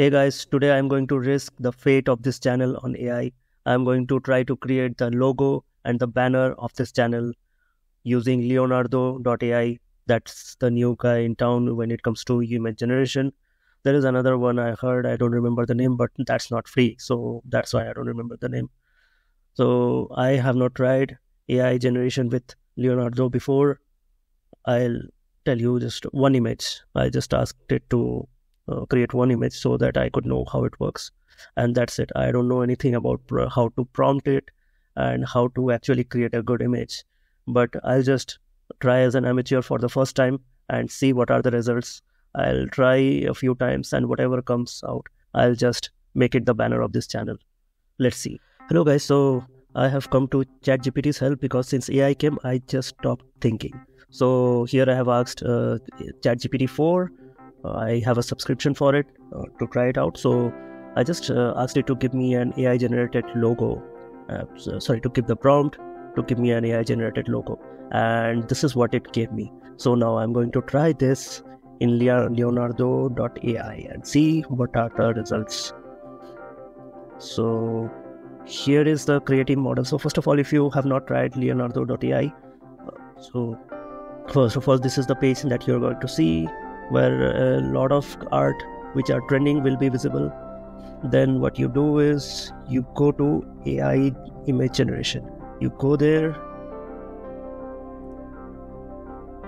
Hey guys, today I'm going to risk the fate of this channel on AI. I'm going to try to create the logo and the banner of this channel using Leonardo.ai. That's the new guy in town when it comes to image generation. There is another one I heard, I don't remember the name, but that's not free. So that's why I don't remember the name. So I have not tried AI generation with Leonardo before. I'll tell you just one image. I just asked it to create one image so that I could know how it works, and that's it. I don't know anything about how to prompt it and how to actually create a good image, but I'll just try as an amateur for the first time and see what are the results. I'll try a few times, and whatever comes out, I'll just make it the banner of this channel. Let's see. Hello guys, so I have come to ChatGPT's help because since AI came, I just stopped thinking. So here I have asked ChatGPT 4. I have a subscription for it to try it out, so I just asked it to give me an AI generated logo, to give me an AI generated logo, and this is what it gave me. So now I'm going to try this in Leonardo.ai and see what are the results. So here is the creative model. So first of all, if you have not tried Leonardo.ai, this is the page that you're going to see, where a lot of art which are trending will be visible. Then what you do is you go to AI image generation. You go there,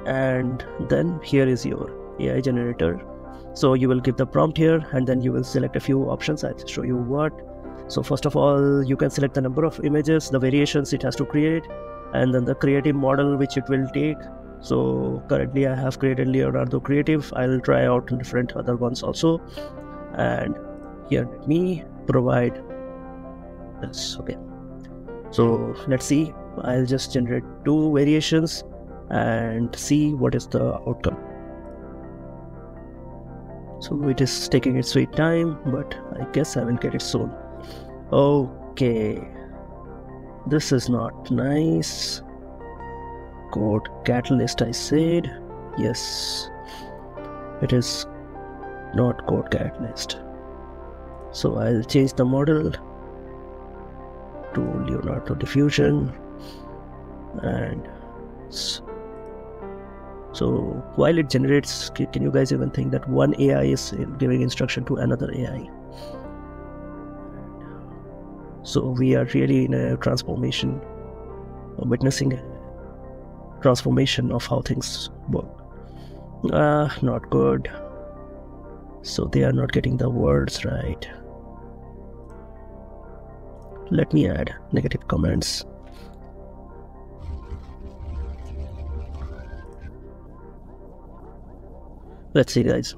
and then here is your AI generator. So you will give the prompt here, and then you will select a few options. I'll show you what. So first of all, you can select the number of images, the variations it has to create, and then the creative model which it will take. So currently I have created Leonardo Creative. I'll try out different other ones also. And here, let me provide this. Okay. So let's see. I'll just generate two variations and see what is the outcome. So it is taking its sweet time, but I guess I will get it soon. Okay. This is not nice. Code Catalyst, I said. Yes, it is not Code Catalyst. So I'll change the model to Leonardo Diffusion. And so while it generates, can you guys even think that one AI is giving instruction to another AI? So we are really in a transformation, witnessing transformation of how things work. Not good. So they are not getting the words right. Let me add negative comments. Let's see, guys.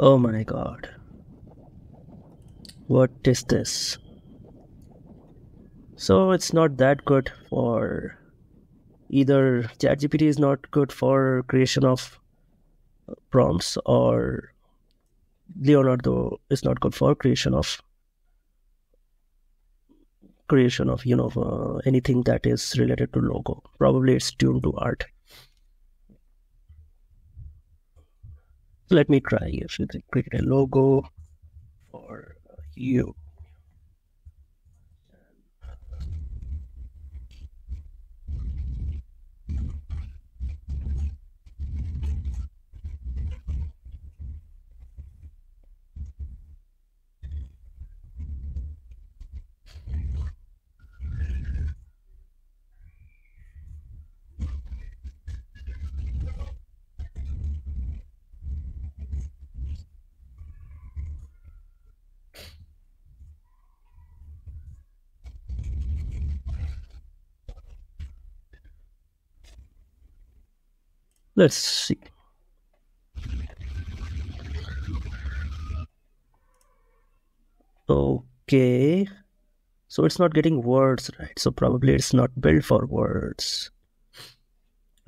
Oh my God. What is this? So it's not that good for either. ChatGPT is not good for creation of prompts, or Leonardo is not good for creation of anything that is related to logo. Probably it's tuned to art. Let me try if you create a logo for you. Let's see. Okay. So it's not getting words right. So probably it's not built for words.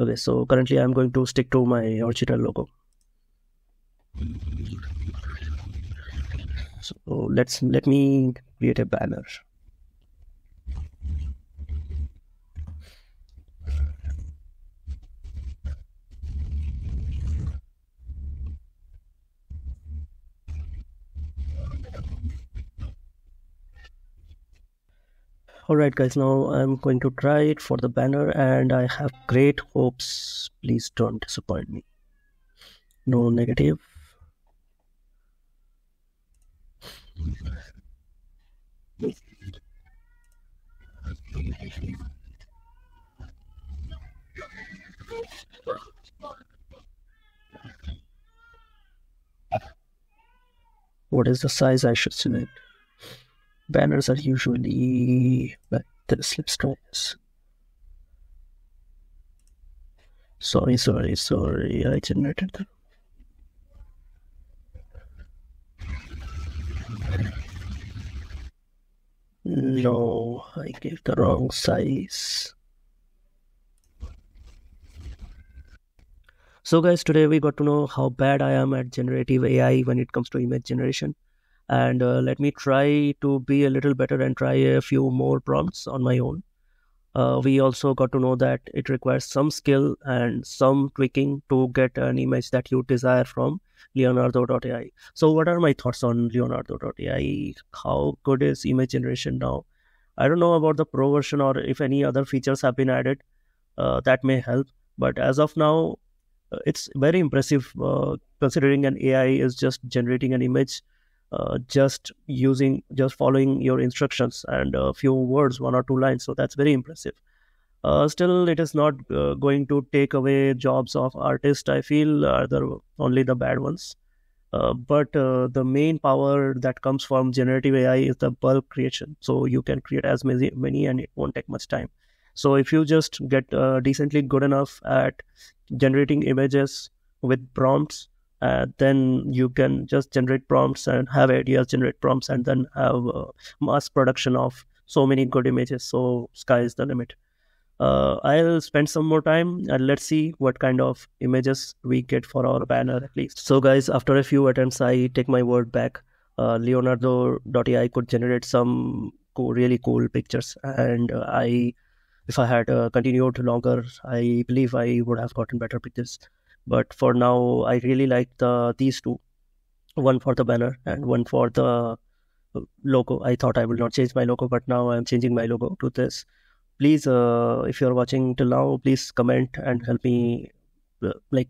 Okay, so currently I'm going to stick to my original logo. So let me create a banner. Alright guys, now I'm going to try it for the banner and I have great hopes. Please don't disappoint me. No negative. What is the size I should select? Banners are usually like the slipstones. Sorry, I generated them. No, I gave the wrong size. So guys, today we got to know how bad I am at generative AI when it comes to image generation. And let me try to be a little better and try a few more prompts on my own. We also got to know that it requires some skill and some tweaking to get an image that you desire from Leonardo.ai. So what are my thoughts on Leonardo.ai? How good is image generation now? I don't know about the pro version or if any other features have been added that may help. But as of now, it's very impressive considering an AI is just generating an image just following your instructions and a few words, 1 or 2 lines. So that's very impressive. Still, it is not going to take away jobs of artists, I feel, are only the bad ones. But the main power that comes from generative AI is the bulk creation. So you can create as many and it won't take much time. So if you just get decently good enough at generating images with prompts, then you can just generate prompts and have ideas, generate prompts, and then have mass production of so many good images. So sky is the limit. I'll spend some more time and let's see what kind of images we get for our banner at least. So guys, after a few attempts, I take my word back. Leonardo.ai could generate some really cool pictures, and if I had continued longer, I believe I would have gotten better pictures. But for now, I really like these two, one for the banner and one for the logo. I thought I will not change my logo, but now I'm changing my logo to this. Please, if you're watching till now, please comment and help me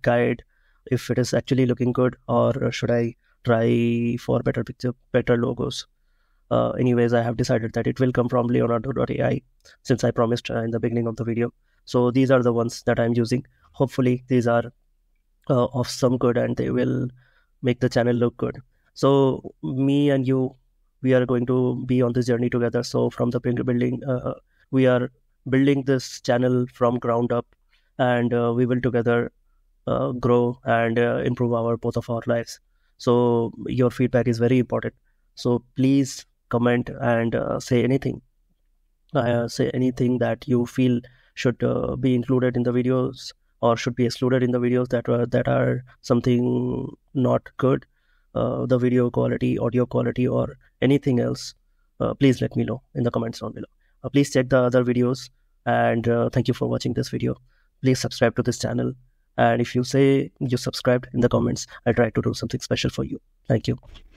guide if it is actually looking good or should I try for better picture, better logos. Anyways, I have decided that it will come from Leonardo.ai since I promised in the beginning of the video. So these are the ones that I'm using. Hopefully these are of some good and they will make the channel look good. So me and you, we are going to be on this journey together. So from the building, we are building this channel from ground up, and we will together grow and improve both of our lives. So your feedback is very important. So please comment and say anything. Say anything that you feel should be included in the videos, or should be excluded in the videos that are something not good, the video quality, audio quality, or anything else. Please let me know in the comments down below. Please check the other videos, and thank you for watching this video. Please subscribe to this channel, and if you say you subscribed in the comments, I'll try to do something special for you. Thank you.